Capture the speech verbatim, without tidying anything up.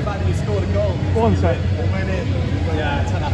the fact that you scored a goal. One sec. Yeah.